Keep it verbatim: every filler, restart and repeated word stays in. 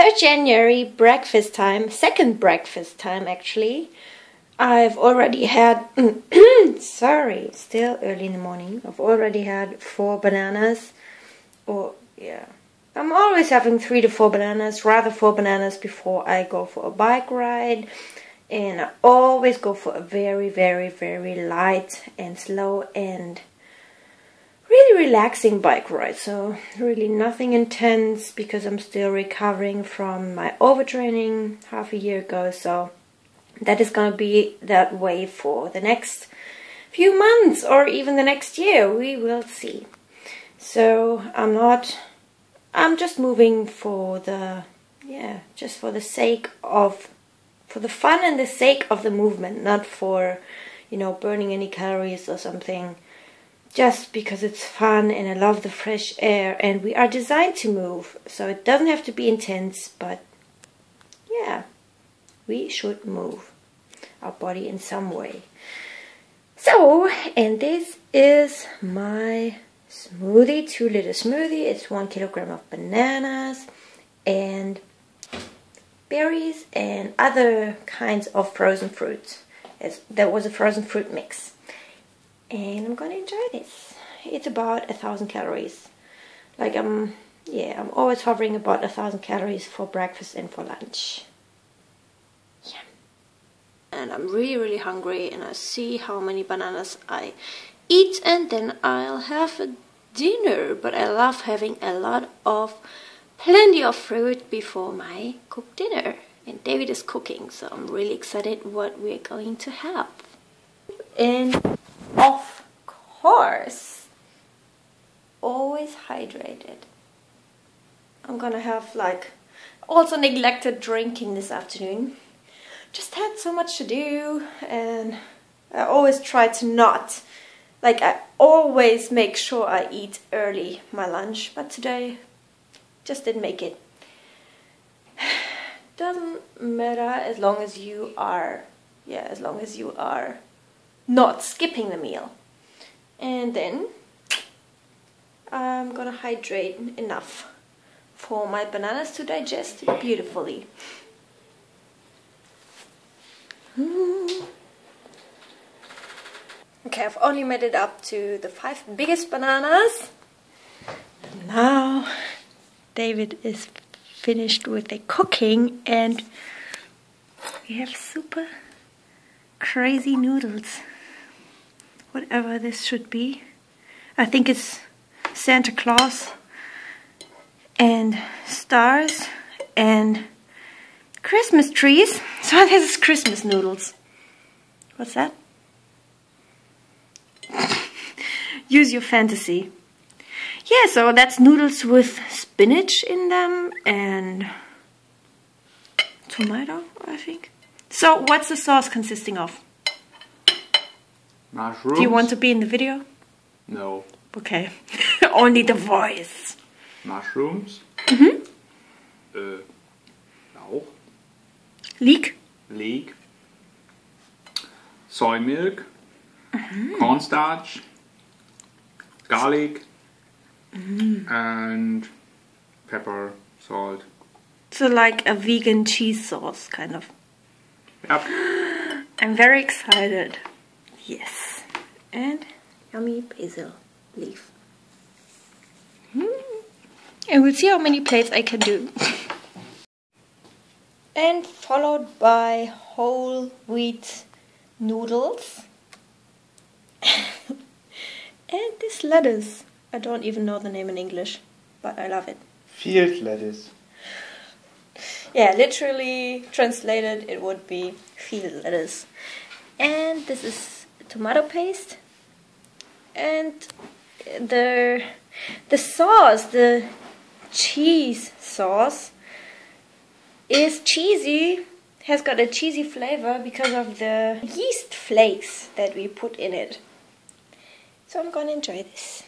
third of January, breakfast time, second breakfast time actually. I've already had, sorry, still early in the morning. I've already had four bananas, or yeah. I'm always having three to four bananas, rather four bananas before I go for a bike ride. And I always go for a very, very, very light and slow and really relaxing bike ride. So really nothing intense because I'm still recovering from my overtraining half a year ago. So that is going to be that way for the next few months or even the next year. We will see. So I'm not... I'm just moving for the... Yeah, just for the sake of... for the fun and the sake of the movement, not for, you know, burning any calories or something. Just because it's fun and I love the fresh air and we are designed to move. So it doesn't have to be intense, but yeah, we should move our body in some way. So, and this is my smoothie, two liter smoothie. It's one kilogram of bananas and berries and other kinds of frozen fruits. That was a frozen fruit mix. And I'm gonna enjoy this. It's about a thousand calories. Like I'm, yeah, I'm always hovering about a thousand calories for breakfast and for lunch. Yeah. And I'm really, really hungry and I see how many bananas I eat and then I'll have a dinner. But I love having a lot of plenty of fruit before my cooked dinner. And David is cooking, so I'm really excited what we're going to have. And of course, always hydrated. I'm gonna have, like, also neglected drinking this afternoon. Just had so much to do and I always try to not. Like, I always make sure I eat early my lunch, but today just didn't make it. Doesn't matter as long as you are, yeah, as long as you are not skipping the meal. And then I'm gonna hydrate enough for my bananas to digest beautifully. Mm. Okay, I've only made it up to the five biggest bananas. Now David is finished with the cooking and we have super crazy noodles. Whatever this should be. I think it's Santa Claus and stars and Christmas trees. So this is Christmas noodles. What's that? Use your fantasy. Yeah, so that's noodles with spinach in them and tomato, I think. So what's the sauce consisting of? Mushrooms. Do you want to be in the video? No. Okay. Only the voice. Mushrooms. Mhm. Uh, Lauch. Leek. Leek. Soy milk. Mm-hmm. Cornstarch. Garlic. Mm. And pepper, salt. So like a vegan cheese sauce, kind of. Yep. I'm very excited. Yes. And yummy basil leaf. Mm. And we'll see how many plates I can do. And followed by whole wheat noodles. And this lettuce. I don't even know the name in English, but I love it. Field lettuce. Yeah, literally translated it would be field lettuce. And this is tomato paste. And the the sauce, the cheese sauce, is cheesy, has got a cheesy flavor because of the yeast flakes that we put in it. So I'm gonna enjoy this.